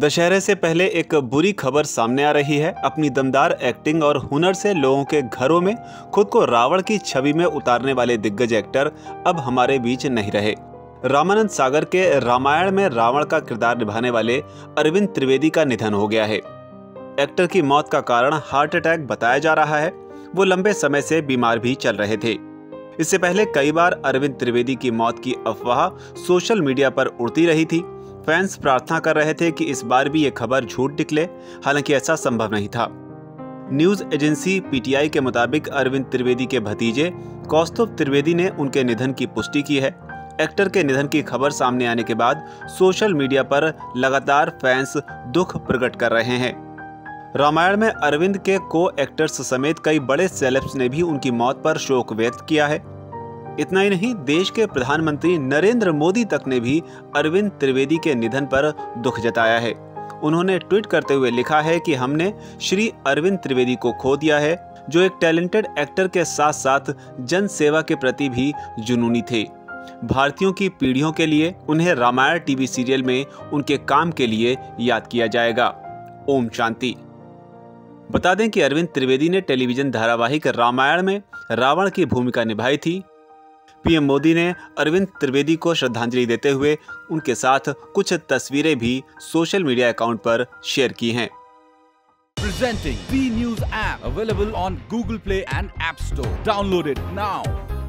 दशहरे से पहले एक बुरी खबर सामने आ रही है। अपनी दमदार एक्टिंग और हुनर से लोगों के घरों में खुद को रावण की छवि में उतारने वाले दिग्गज एक्टर अब हमारे बीच नहीं रहे। रामानंद सागर के रामायण में रावण का किरदार निभाने वाले अरविंद त्रिवेदी का निधन हो गया है। एक्टर की मौत का कारण हार्ट अटैक बताया जा रहा है। वो लंबे समय से बीमार भी चल रहे थे। इससे पहले कई बार अरविंद त्रिवेदी की मौत की अफवाह सोशल मीडिया पर उड़ती रही थी। फैंस प्रार्थना कर रहे थे कि इस बार भी ये खबर झूठ निकले, हालांकि ऐसा संभव नहीं था। न्यूज एजेंसी पीटीआई के मुताबिक अरविंद त्रिवेदी के भतीजे कौस्तुभ त्रिवेदी ने उनके निधन की पुष्टि की है। एक्टर के निधन की खबर सामने आने के बाद सोशल मीडिया पर लगातार फैंस दुख प्रकट कर रहे हैं। रामायण में अरविंद के को एक्टर्स समेत कई बड़े सेलेब्स ने भी उनकी मौत पर शोक व्यक्त किया है। इतना ही नहीं, देश के प्रधानमंत्री नरेंद्र मोदी तक ने भी अरविंद त्रिवेदी के निधन पर दुख जताया है। उन्होंने ट्वीट करते हुए लिखा है कि हमने श्री अरविंद त्रिवेदी को खो दिया है, जो एक टैलेंटेड एक्टर के साथ साथ जन सेवा के प्रति भी जुनूनी थे। भारतीयों की पीढ़ियों के लिए उन्हें रामायण टीवी सीरियल में उनके काम के लिए याद किया जाएगा। ओम शांति। बता दें कि अरविंद त्रिवेदी ने टेलीविजन धारावाहिक रामायण में रावण की भूमिका निभाई थी। पीएम मोदी ने अरविंद त्रिवेदी को श्रद्धांजलि देते हुए उनके साथ कुछ तस्वीरें भी सोशल मीडिया अकाउंट पर शेयर की हैं। Presenting B News app available on Google Play and App Store. Download it now.